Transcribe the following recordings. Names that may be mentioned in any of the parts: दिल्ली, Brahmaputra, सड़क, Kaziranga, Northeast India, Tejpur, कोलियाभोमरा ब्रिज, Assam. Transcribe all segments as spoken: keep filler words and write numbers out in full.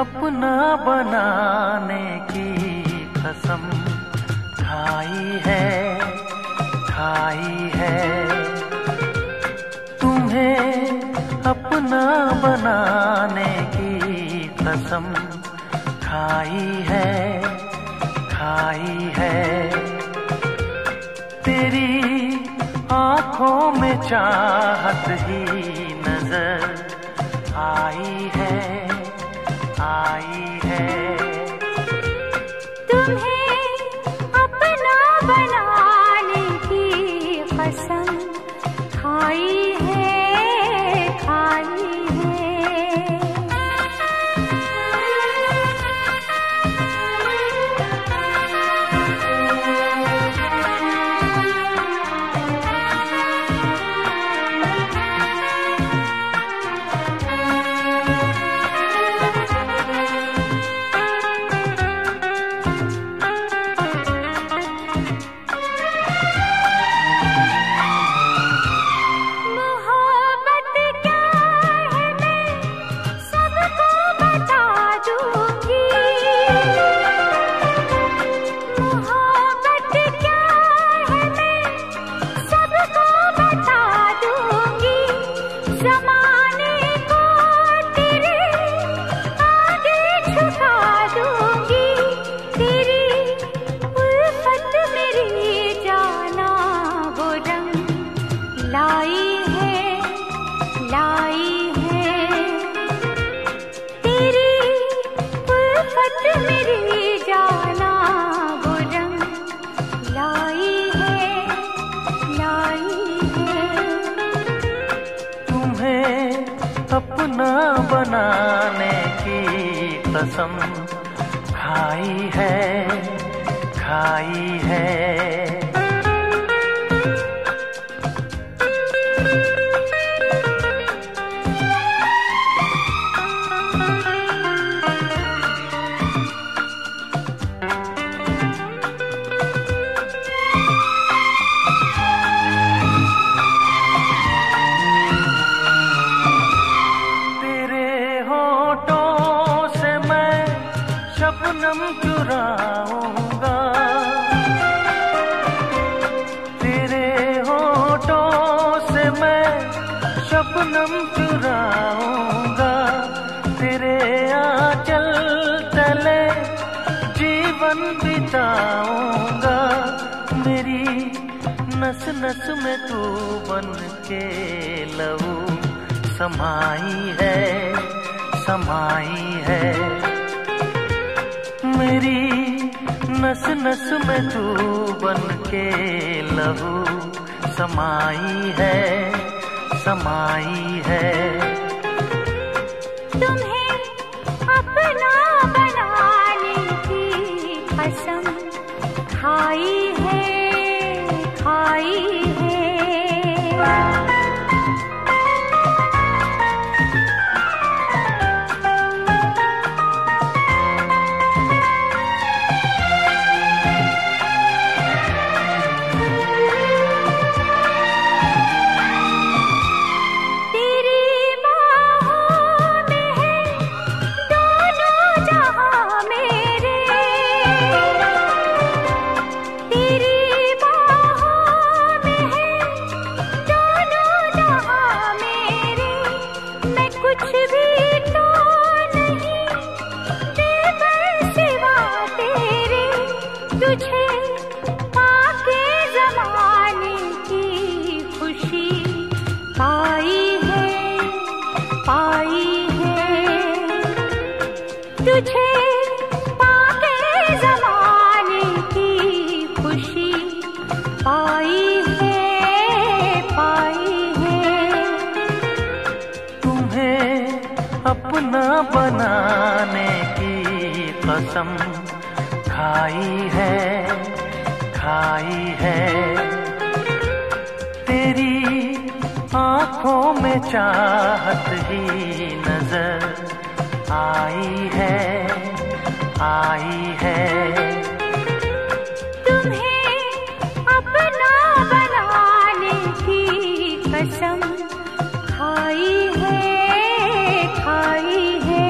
अपना बनाने की कसम खाई है, खाई है। तुम्हें अपना बनाने की कसम खाई है, खाई है। तेरी आँखों में चाहत ही नजर आई है, आई है। तुम्हें अपना बनाने की कसम खाई है, खाई अपना बनाने की कसम खाई है, खाई है। शबनम चुराऊंगा तेरे होठों से, मैं शबनम चुराऊंगा। तेरे आंचल तले जीवन बिताऊंगा। मेरी नस नस में तू बन के लहू समाई है, समाई है। मेरी नस नस में तू बन के लहू समाई है, समाई है। तुम्हें अपना बनाने की कसम खाई है, खाई है। तुझे पाके ज़माने की खुशी पाई है, पाई है। तुझे पाके ज़माने की खुशी पाई है, पाई है। तुम्हें अपना बनाने की कसम खाई है, खाई है। तेरी आँखों में चाहत ही नजर आई है, आई है। तुम्हें अपना बनाने की कसम खाई है, खाई है।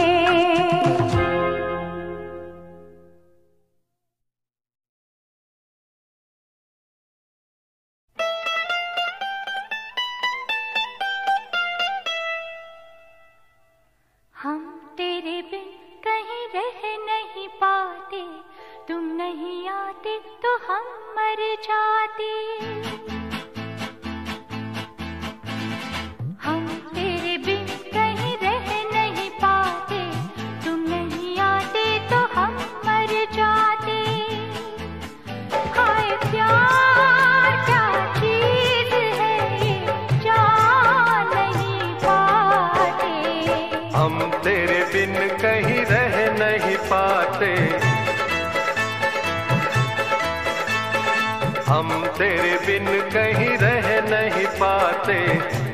आते,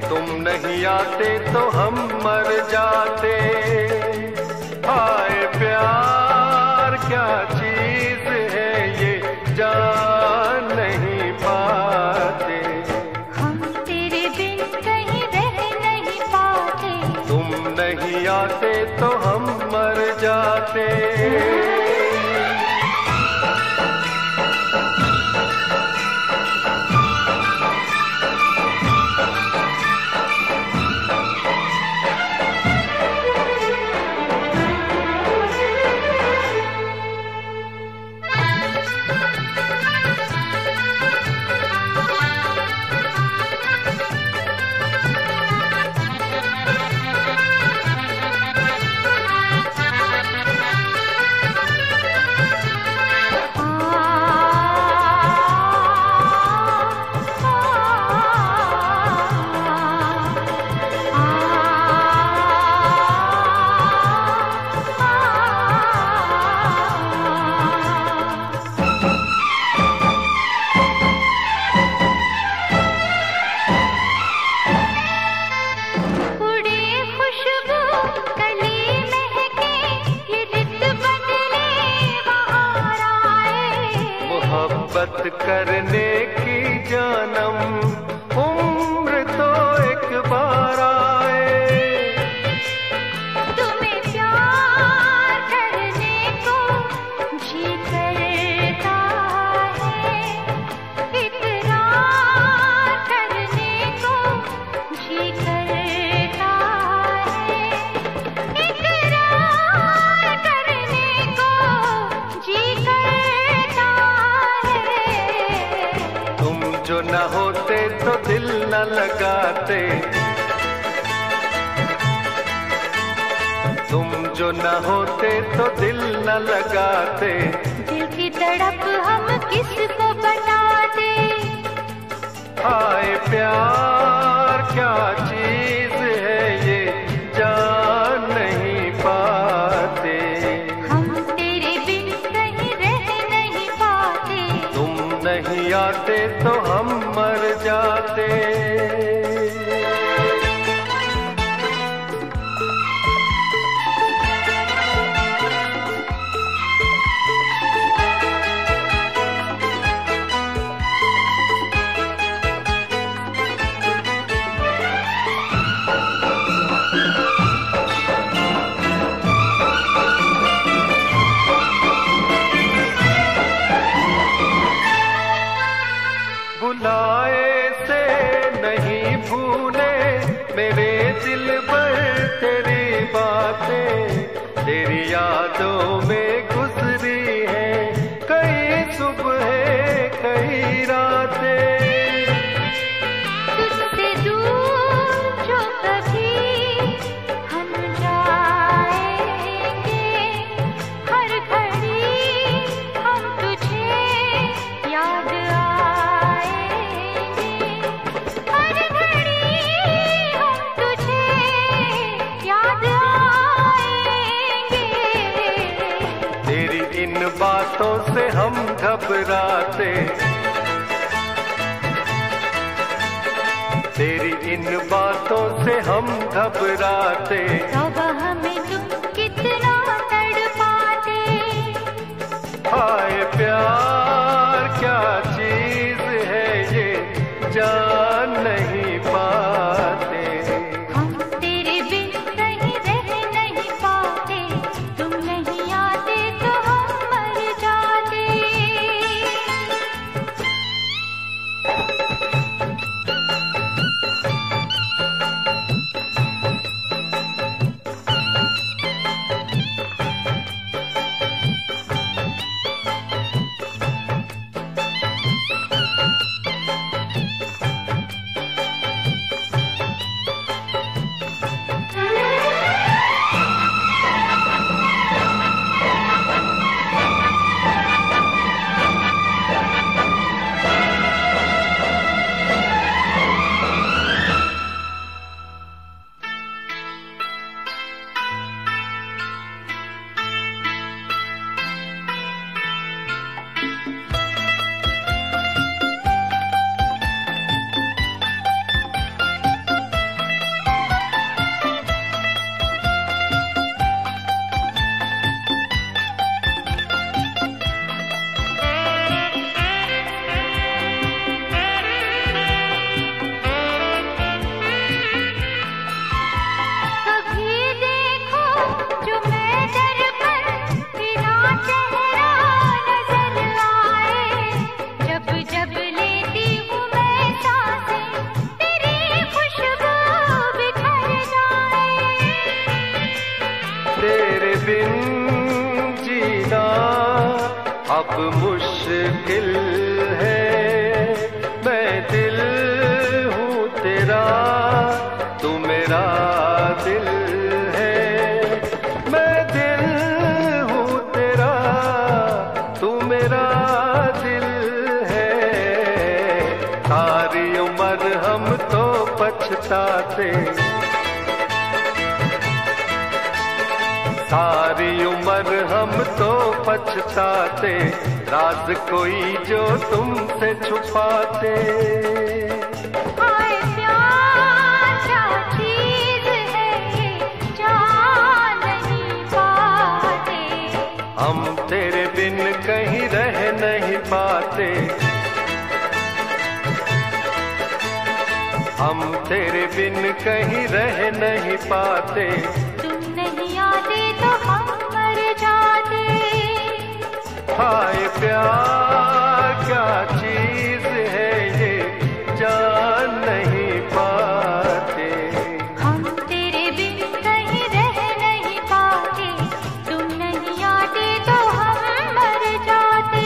तुम नहीं आते तो हम मर जाते। हाय प्यार क्या चीज है ये जान नहीं पाते। हम तेरे बिन कहीं रह नहीं पाते, तुम नहीं आते तो हम मर जाते। करने की जन्म उम्र तो एक बार आए, तुम्हें प्यार करने को जी करता है, इकरार करने को जी करता है, इकरार करने को जी करता है। जो न होते तो दिल न लगाते, तुम जो न होते तो दिल न लगाते। दिल की तड़प हम किसको बताते। हाय प्यार क्या चीज है ये जान नहीं पाते। हम तेरे बिन कहीं रह नहीं पाते, तुम नहीं आते तो हम मर जाते। बुलाए से नहीं भूले मेरे दिल पर तेरी बातें, तेरी यादों में गुजरी है कई सुबह कई रातें। तुझसे दूर जो कभी हम जाएंगे, हर घड़ी हम तुझे याद बातों से हम घबराते, तेरी इन बातों से हम घबराते। तौबा हमें तुम कितना तड़पाते। हाय प्यार क्या चीज है ये जान नहीं पाते। हम तेरे बिन कहीं रह नहीं पाते, तुम नहीं आते तो अब मुश्किल है, मैं दिल हूँ तेरा, तू मेरा दिल है। मैं दिल हूँ तेरा, तू मेरा दिल है। सारी उम्र हम तो पछताते, सारी उम्र हम तो पछताते, राज कोई जो तुमसे छुपाते। हाय प्यार क्या चीज़ है ये, जान नहीं पाते हम, तेरे बिन कहीं रह नहीं पाते हम, तेरे बिन कहीं रह नहीं पाते। हाय प्यार क्या चीज है ये, जान नहीं पाते हम, तेरे बिन कहीं रह नहीं पाते। तुम नहीं आते तो हम मर जाते।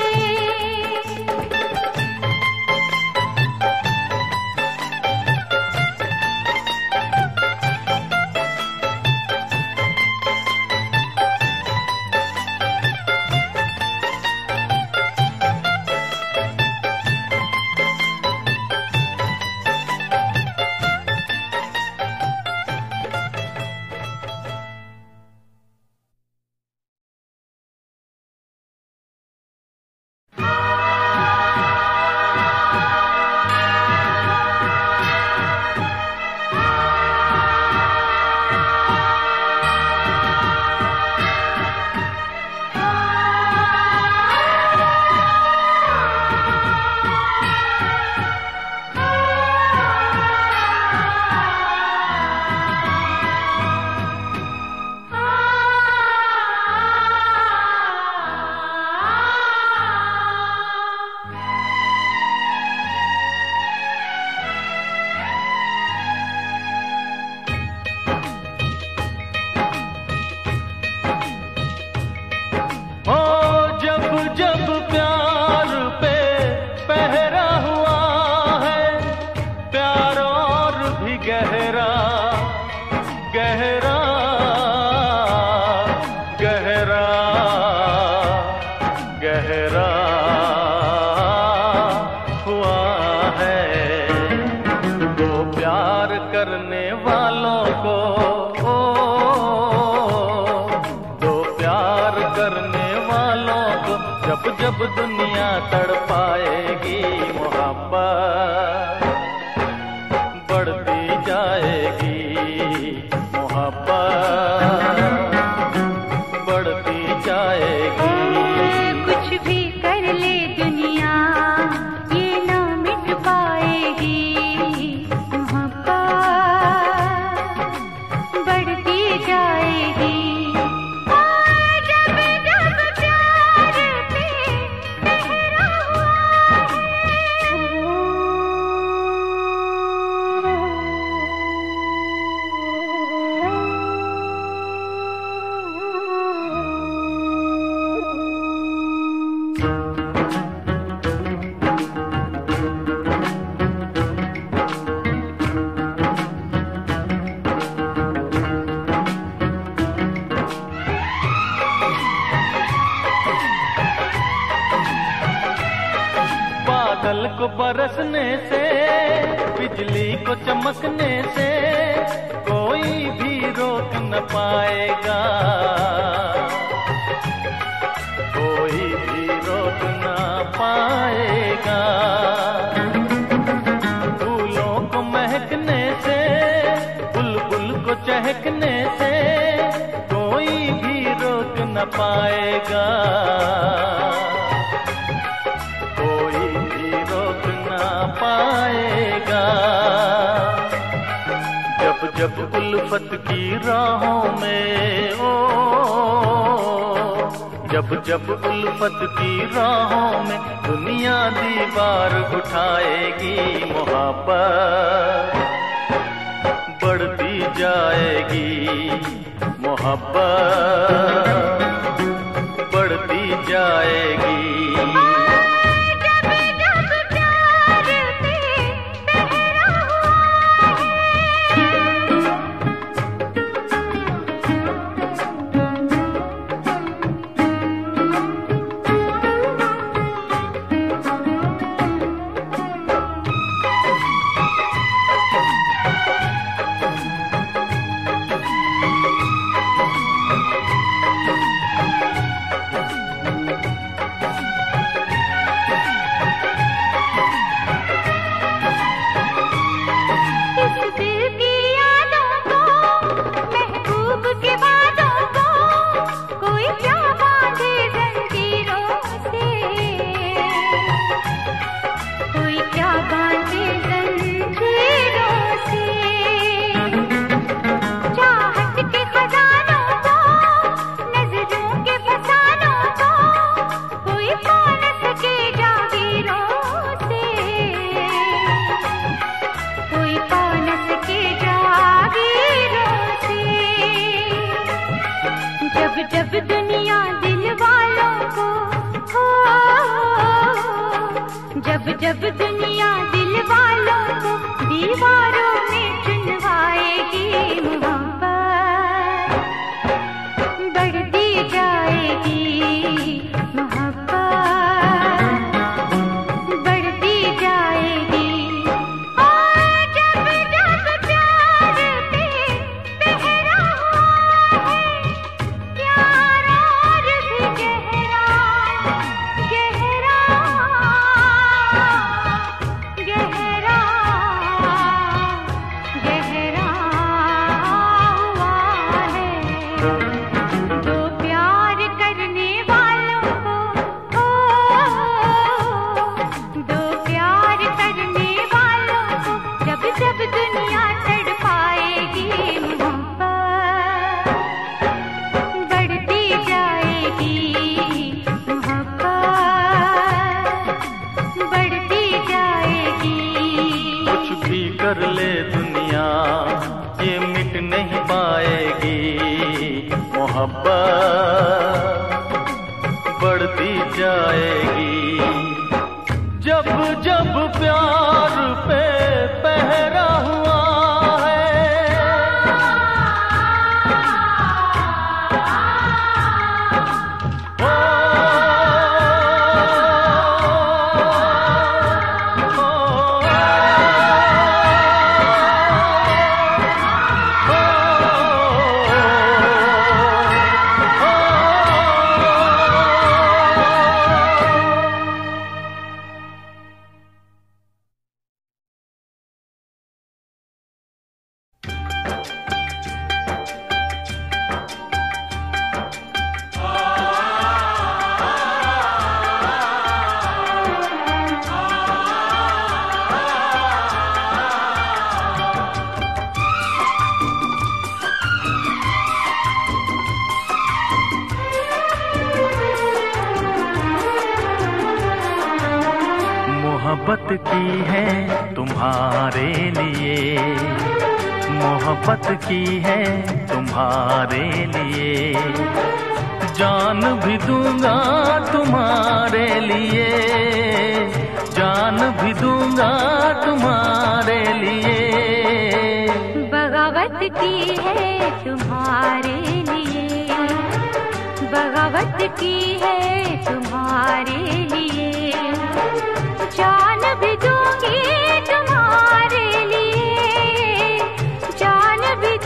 बरसने से, बिजली को चमकने से कोई भी रोक न पाएगा, कोई भी रोक न पाएगा। फूलों को महकने से, बुलबुल को चहकने से कोई भी रोक न पाएगा, पाएगा। जब जब उल्फत की राहों में, ओ जब जब उल्फत की राहों में दुनिया दीवार उठाएगी, मोहब्बत बढ़ती जाएगी, मोहब्बत बढ़ती जाएगी। जब दुनिया दिल वालों को हो, जब जब दुनिया दिल वालों को दीवारों में चुनवाएगी मोहब्बत, बढ़ती जाएगी मोहब्बत, बढ़ती जाएगी। और जब जब प्यार पे पहरा हुआ है प्यार और भी गहरा गहरा गहरा गहरा हुआ है, तो प्यार करने वालों को ओ, दो प्यार करने वालों को जब जब दुनिया तड़ पाएगी मोहब्बत, बढ़ती जाएगी मोहब्बत, बढ़ती जाएगी। कुछ भी कर ले दुनिया ये मिट नहीं पाएगी मोहब्बत, बढ़ती जाएगी। जब जब प्यार पे पहरा हुआ है ओ, ओ, ओ, ओ, ओ, ओ, ओ। मोहब्बत की है तुम्हारे लिए, मोहब्बत की है तुम्हारे लिए, जान भी दूंगा तुम्हारे लिए, जान भी दूंगा तुम्हारे लिए। बगावत की है तुम्हारे लिए, बगावत की है तुम्हारे लिए, जान भी दूंगी तुम्हारे लिए, जान भी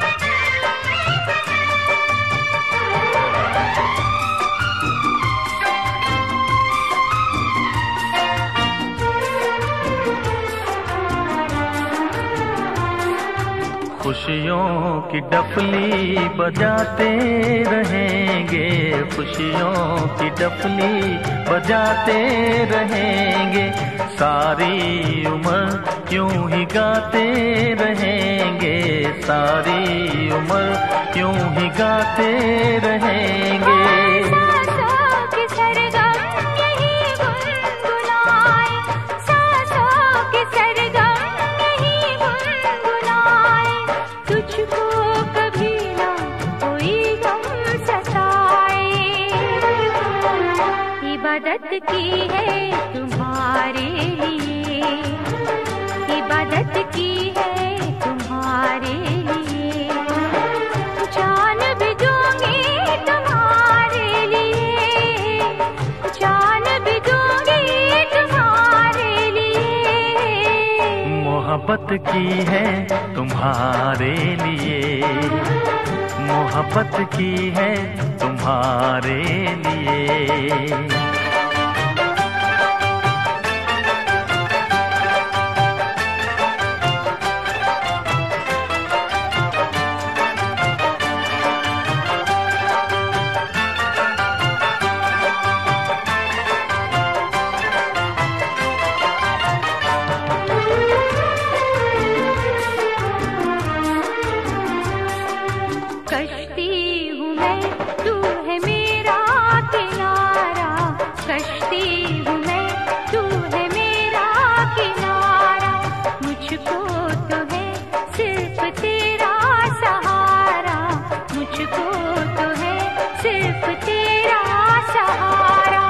दूंगी तुम्हारे लिए। मोहब्बत की है तुम्हारे लिए, मोहब्बत की है तुम्हारे लिए। खुशियों की डफली बजाते रहेंगे, खुशियों की डफली बजाते रहेंगे, सारी उम्र यूं ही गाते रहेंगे, सारी उम्र यूं ही गाते रहेंगे। इबादत की है तुम्हारे लिए, इबादत की है तुम्हारे लिए, जान भी दूंगी तुम्हारे लिए, जान भी दूंगी तुम्हारे लिए। मोहब्बत की है तुम्हारे लिए, मोहब्बत की है तुम्हारे लिए। कश्ती हूँ मैं, तू है मेरा किनारा। कश्ती हूँ मैं, तू है मेरा किनारा। मुझको तो है सिर्फ तेरा सहारा। मुझको तो है सिर्फ तेरा सहारा।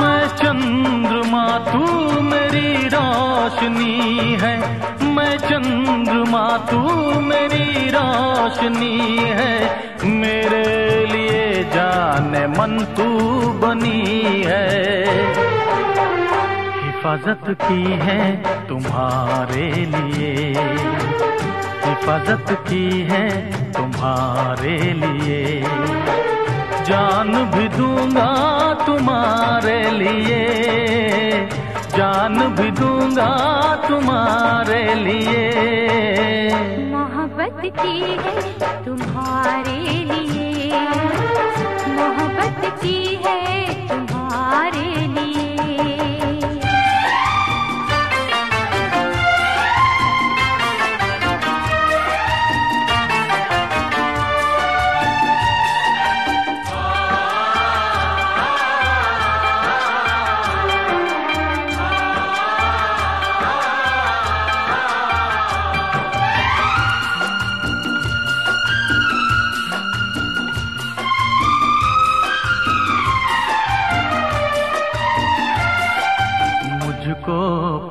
मैं चंद्रमा, तू मेरी रोशनी है। मैं चंद्रमा, तू मेरी रोशनी है। मेरे लिए जाने मन तू बनी है। हिफाजत की है तुम्हारे लिए, हिफाजत की है तुम्हारे लिए। जान भी दूंगा तुम्हारे लिए, जान भी दूंगा तुम्हारे लिए। मोहब्बत की है तुम्हारे लिए, मोहब्बत की है तुम्हारे लिए।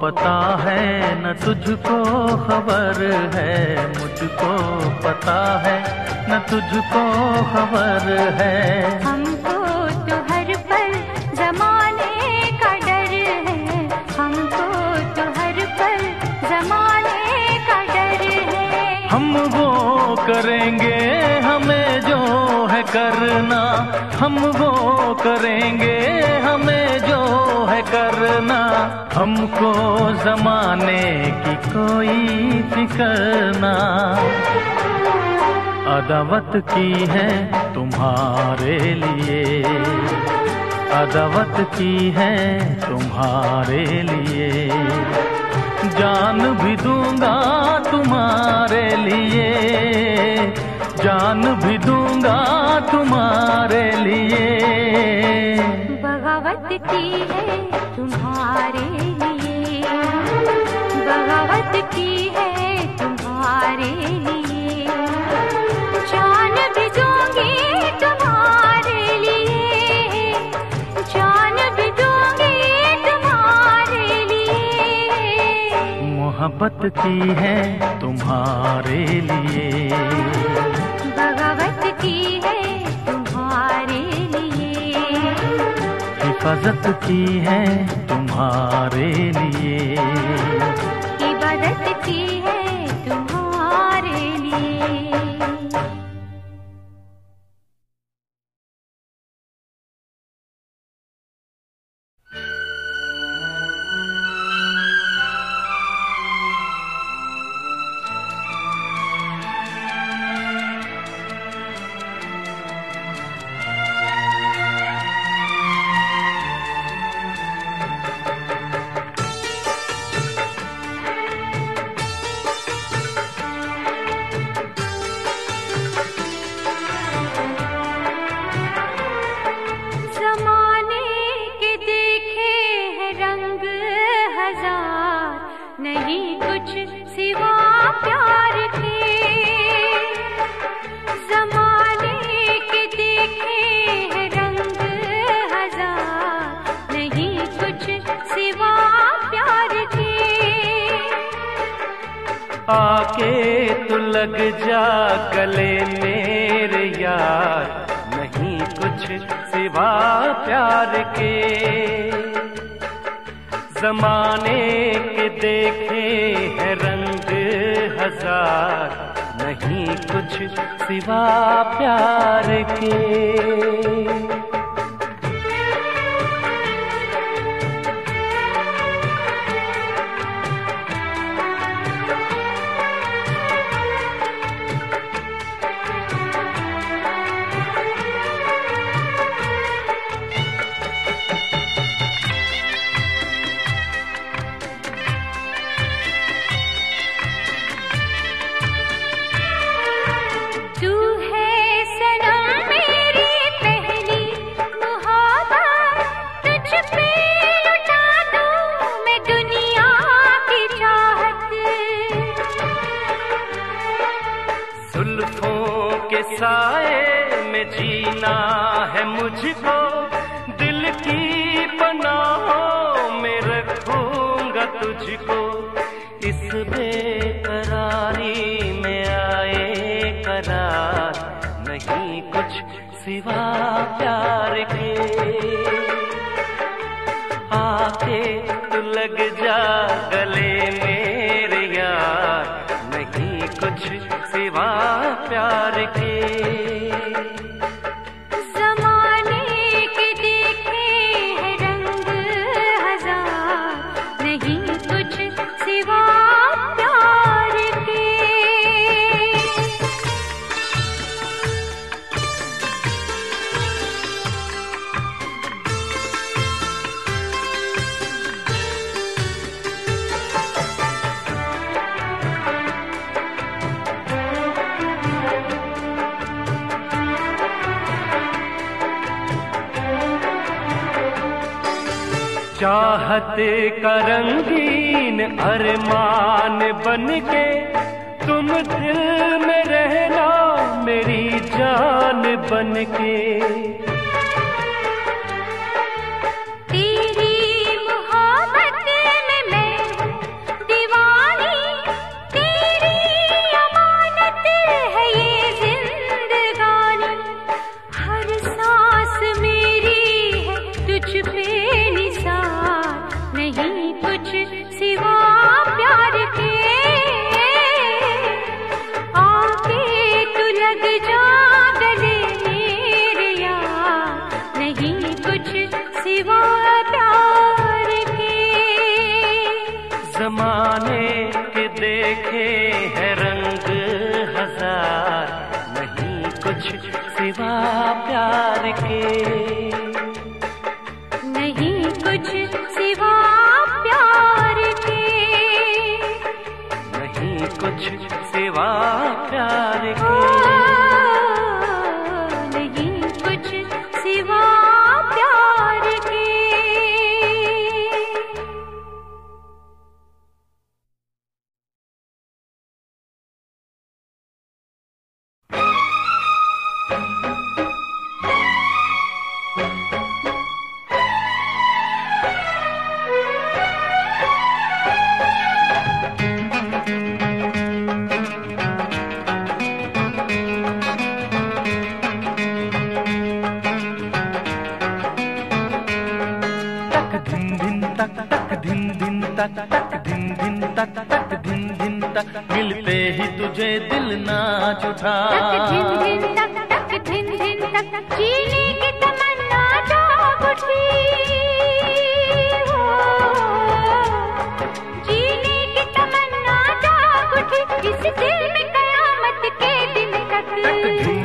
पता है न तुझको खबर है, मुझको पता है न तुझको खबर है। हमको तो हर पल जमाने का डर है, हमको तो हर पल जमाने का डर है। हम वो करेंगे हमें जो है करना, हम वो करेंगे हमें जो है करना। हमको जमाने की कोई फिक्र ना। अदावत की है तुम्हारे लिए, अदावत की है तुम्हारे लिए। जान भी दूंगा तुम्हारे लिए, जान भी दूंगा तुम्हारे लिए। बगावत की है तुम्हारे लिए, बगावत की है तुम्हारे लिए। जान भी दूंगी तुम्हारे लिए, जान भी दूंगी तुम्हारे लिए। मोहब्बत की है तुम्हारे लिए, बगावत की है तुम्हारे लिए। हिफाजत की है तुम्हारे लिए, इबादत की है तुम्हारे लिए। जुल्फों के साए में जीना है मुझको, दिल की पनाहों में रखूंगा तुझको। इस बेकरारी में आए करार नहीं कुछ सिवा प्यार के। आके तू लग जा गले मेरे यार, नहीं कुछ सिवा प्यार के। ज़माने के देखे हैं रंग हजार, नहीं कुछ सिवा प्यार के। चाहत का रंगीन अरमान बनके तुम दिल में रहना मेरी जान बनके। तेरी मोहब्बत में मैं दीवानी, तेरी अमानत है ये जिंदगानी। हर सांस मेरी है तुझ पे नहीं कुछ सिवा प्यार के। आके तू लग जा गले मेरे यार, नहीं कुछ सिवा प्यार के। जमाने के देखे हैं रंग हजार, नहीं कुछ सिवा प्यार के। कुछ सिवा प्यार के, नहीं कुछ सिवा प्यार के। मिलते ही तुझे दिल नाच उठा, जीने की तमन्ना जाग उठी, जीने की तमन्ना जाग उठी, इस दिल में कयामत के दिन तक। धिन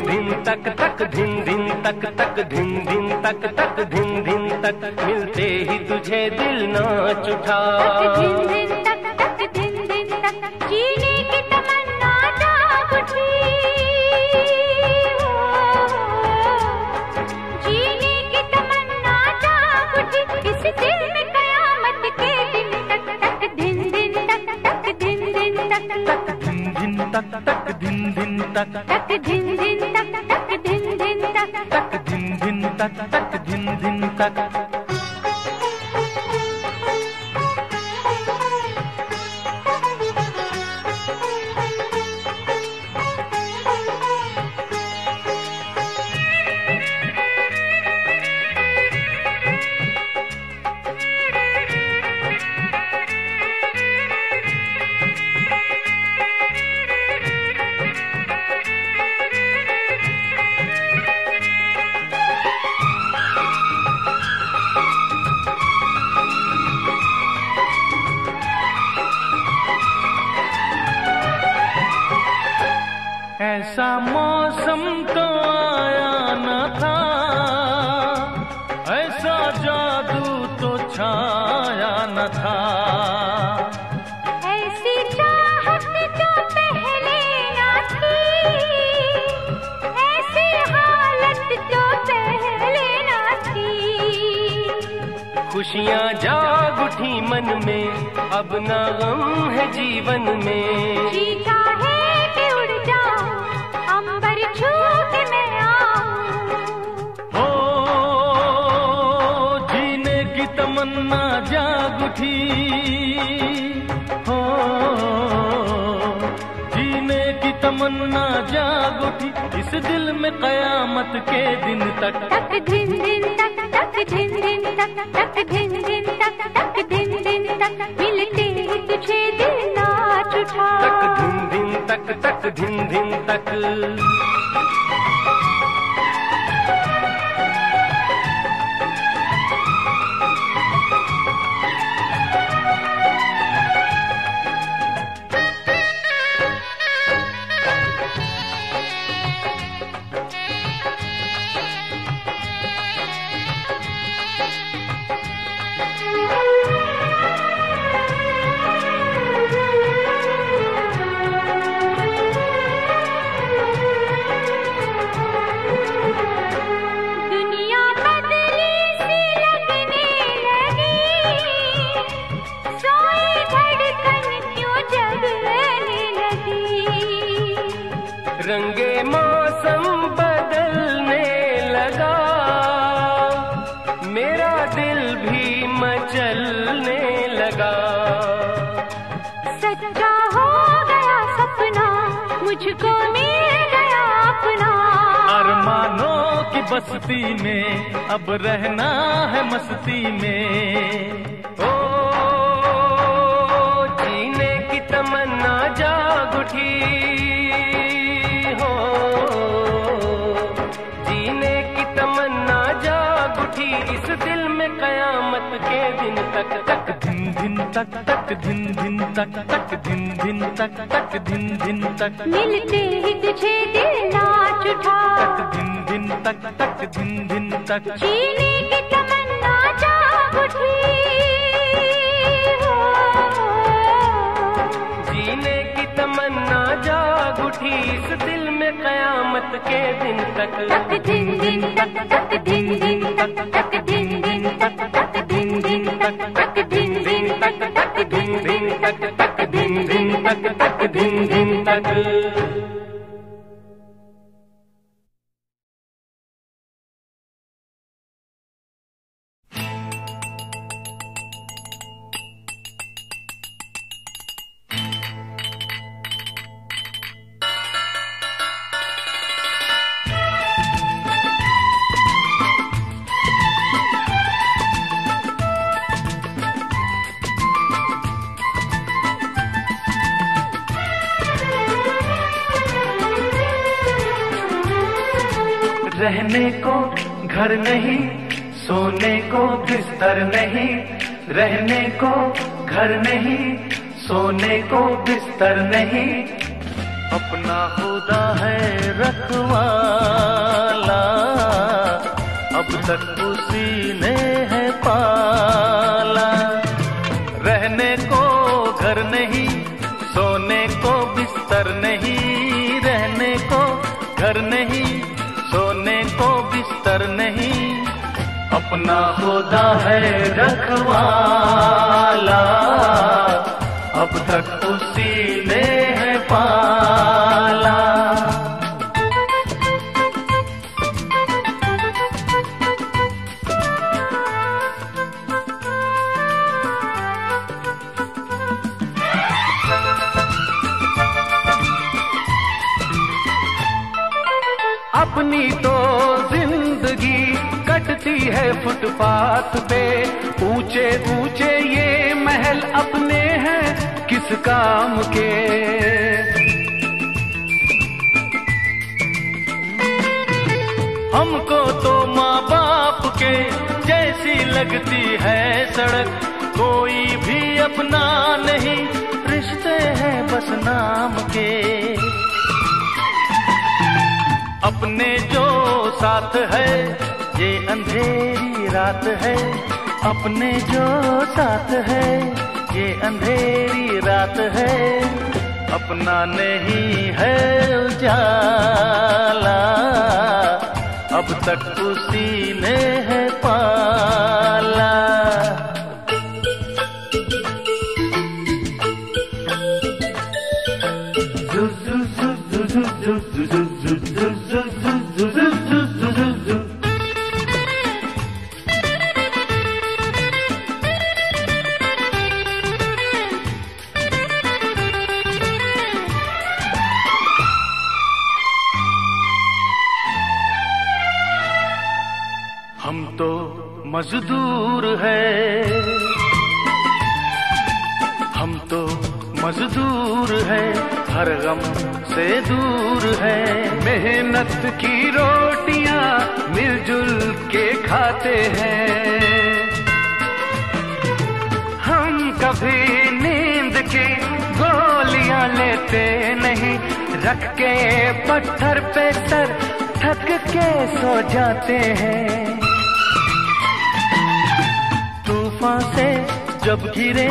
धिन तक तक धिन धिन तक तक धिन धिन तक तक धिन धिन तक, मिलते ही तुझे दिल नाच उठा। तक तक दिन दिन तक तक दिन दिन तक तक दिन दिन तक तक दिन दिन तक तक दिन दिन तक। ऐसा मौसम तो आया न था, ऐसा जादू तो छाया न था, ऐसी चाहत जो पहले न थी, ऐसी हालत जो पहले न थी। खुशियाँ जाग उठी मन में, अब ना गम है जीवन में, जी चाहे कि उड़ जाओ उठी हो, जीने की तमन्ना जाग उठी इस दिल में कयामत के दिन तक तक दिन दिन तक तक दिन दिन तक तक दिन दिन तक तक दिन दिन तक मिलते ही तुझे दिल नाच उठा तक दिन दिन तक तक दिन दिन तक। रंगे मौसम बदलने लगा, मेरा दिल भी मचलने लगा। सच्चा हो गया सपना, मुझको मिल गया अपना। अरमानों की बस्ती में अब रहना है मस्ती में। ओ जीने की तमन्ना जाग उठी, इस दिल में कयामत के दिन तक तक दिन दिन तक तक दिन दिन तक तक दिन दिन तक तक दिन दिन तक मिलते ही तुझे दिल नाच उठा तक दिन दिन तक तक दिन दिन तक जीने की तमन्ना जाग उठी हो, जीने की तमन्ना जाग उठी इस दिल में कयामत के दिन तक तक दिन दिन तक तक दिन दिन तक दिन दिन तक। रहने को घर नहीं, सोने को बिस्तर नहीं। रहने को घर नहीं, सोने को बिस्तर नहीं। अपना खुदा है रखवाला, अब तक उसी ने है पाला। रहने को घर नहीं, सोने को बिस्तर नहीं। रहने को घर नहीं, सोने को बिस्तर नहीं। अपना खुदा है रखवाला, अब तक उसी ने है पाला। अपनी तो जिंदगी कटती है फुटपाथ पे, ऊंचे ऊंचे ये महल अपने हैं किस काम के। हमको तो माँ बाप के जैसी लगती है सड़क, कोई भी अपना नहीं, रिश्ते हैं बस नाम के। अपने जो साथ है ये अंधेरी रात है, अपने जो साथ है ये अंधेरी रात है। अपना नहीं है उजाला, अब तक उसी ने है पाला। मजदूर है, हम तो मजदूर है, हर गम से दूर है। मेहनत की रोटियां मिलजुल के खाते हैं, हम कभी नींद की गोलियां लेते नहीं। रख के पत्थर पे सर थक के सो जाते हैं। तूफान से जब घिरे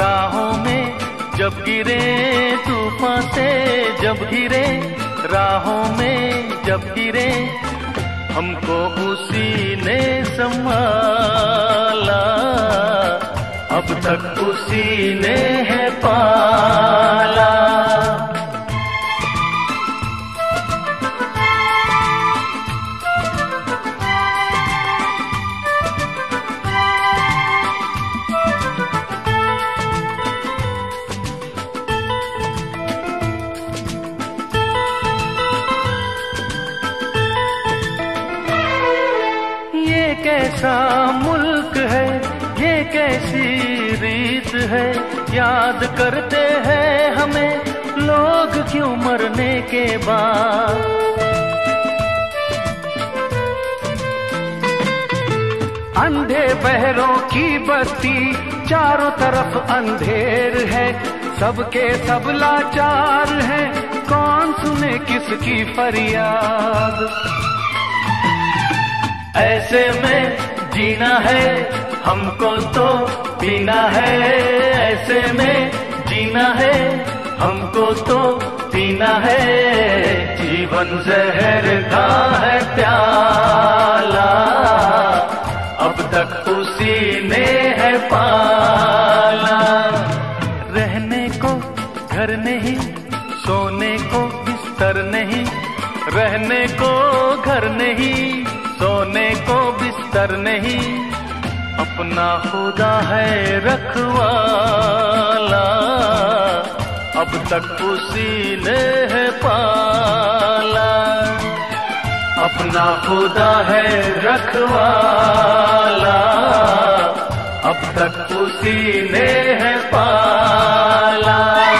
राहों में, जब गिरे तूफान से, जब गिरे राहों में, जब गिरे हमको उसी ने संभाला। अब तक उसी ने है पाला। कैसा मुल्क है, ये कैसी रीत है, याद करते हैं हमें लोग क्यों मरने के बाद। अंधे बहरों की बस्ती, चारों तरफ अंधेर है, सबके सब लाचार है, कौन सुने किसकी फरियाद। ऐसे में जीना है हमको तो पीना है, ऐसे में जीना है हमको तो पीना है। जीवन जहर का है प्याला, अब तक उसी ने है पाला। रहने को घर नहीं, सोने को बिस्तर नहीं, रहने को घर नहीं, सोने को बिस्तर नहीं, अपना खुदा है रखवाला। अब तक उसी ने है पाला, अपना खुदा है रखवाला। अब तक उसी ने है पाला।